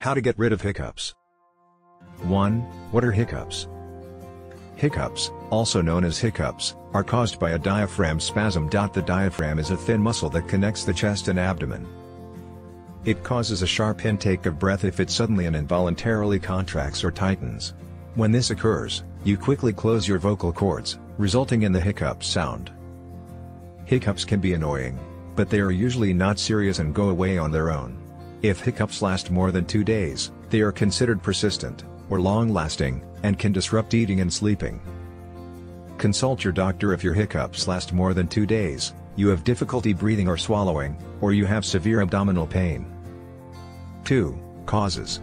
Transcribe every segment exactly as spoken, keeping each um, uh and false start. How to get rid of hiccups. one. What are hiccups? Hiccups, also known as hiccups, are caused by a diaphragm spasm. The diaphragm is a thin muscle that connects the chest and abdomen. It causes a sharp intake of breath if it suddenly and involuntarily contracts or tightens. When this occurs, you quickly close your vocal cords, resulting in the hiccup sound. Hiccups can be annoying, but they are usually not serious and go away on their own. If hiccups last more than two days, they are considered persistent, or long-lasting, and can disrupt eating and sleeping. Consult your doctor if your hiccups last more than two days, you have difficulty breathing or swallowing, or you have severe abdominal pain. two. Causes.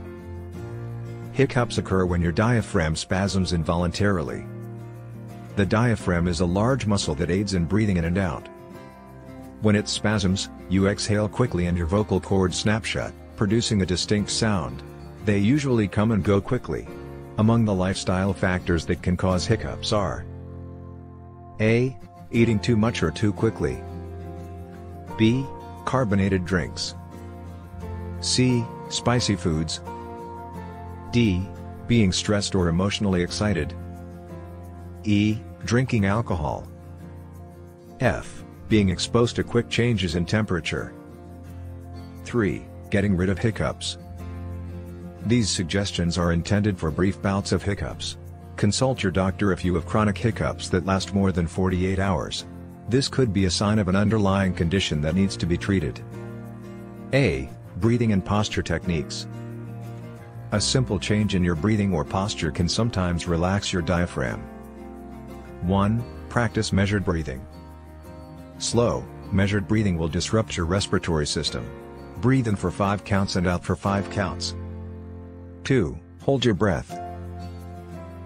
Hiccups occur when your diaphragm spasms involuntarily. The diaphragm is a large muscle that aids in breathing in and out. When it spasms, you exhale quickly and your vocal cords snap shut, producing a distinct sound. They usually come and go quickly. Among the lifestyle factors that can cause hiccups are A. Eating too much or too quickly. B. Carbonated drinks. C. Spicy foods. D. Being stressed or emotionally excited. E. Drinking alcohol. F. Being exposed to quick changes in temperature. three. Getting rid of hiccups. These suggestions are intended for brief bouts of hiccups. Consult your doctor if you have chronic hiccups that last more than forty-eight hours. This could be a sign of an underlying condition that needs to be treated. A. Breathing and posture techniques. A simple change in your breathing or posture can sometimes relax your diaphragm. one. Practice measured breathing. Slow, measured breathing will disrupt your respiratory system. Breathe in for five counts and out for five counts. two. Hold your breath.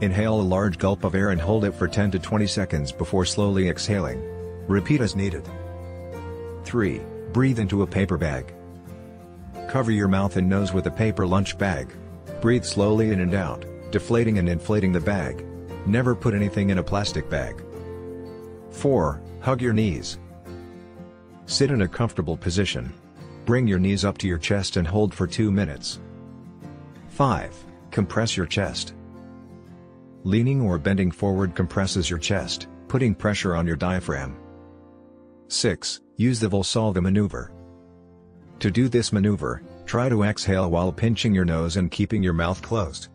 Inhale a large gulp of air and hold it for ten to twenty seconds before slowly exhaling. Repeat as needed. three. Breathe into a paper bag. Cover your mouth and nose with a paper lunch bag. Breathe slowly in and out, deflating and inflating the bag. Never put anything in a plastic bag. four. Hug your knees. Sit in a comfortable position. Bring your knees up to your chest and hold for two minutes. five. Compress your chest. Leaning or bending forward compresses your chest, putting pressure on your diaphragm. six. Use the Valsalva maneuver. To do this maneuver, try to exhale while pinching your nose and keeping your mouth closed.